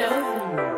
showroom.